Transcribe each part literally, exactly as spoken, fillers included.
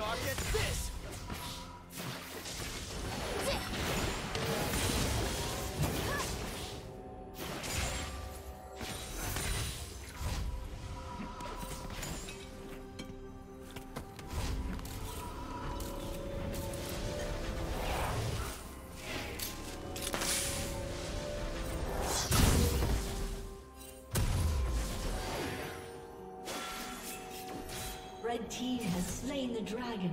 guard against this! Red team has slain the dragon.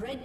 Red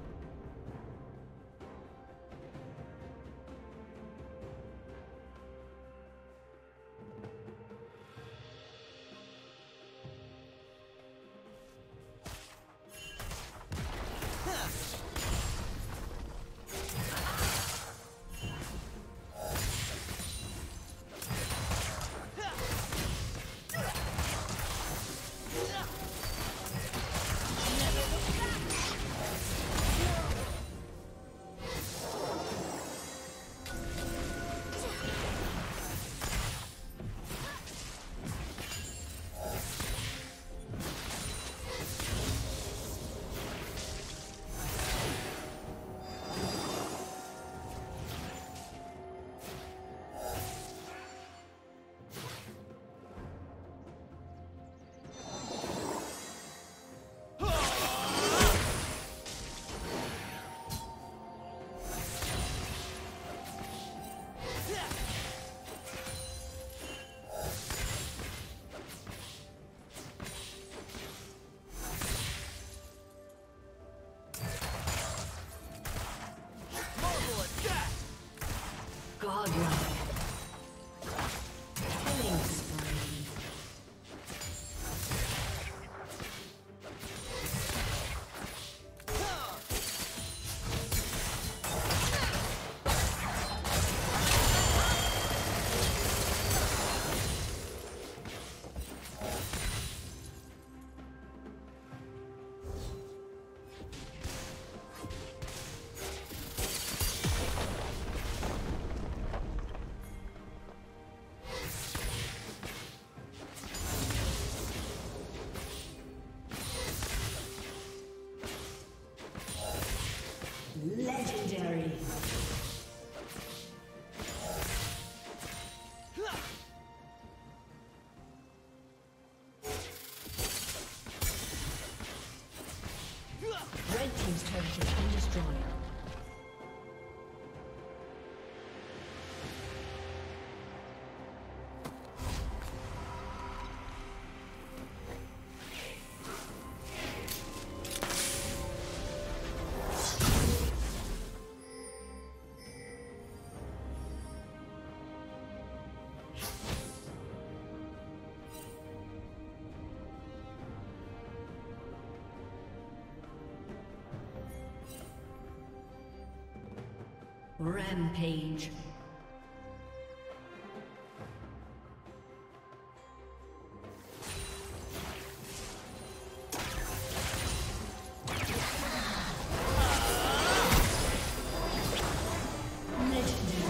Legendary. Red team's turret has been destroyed. Rampage. Legendary.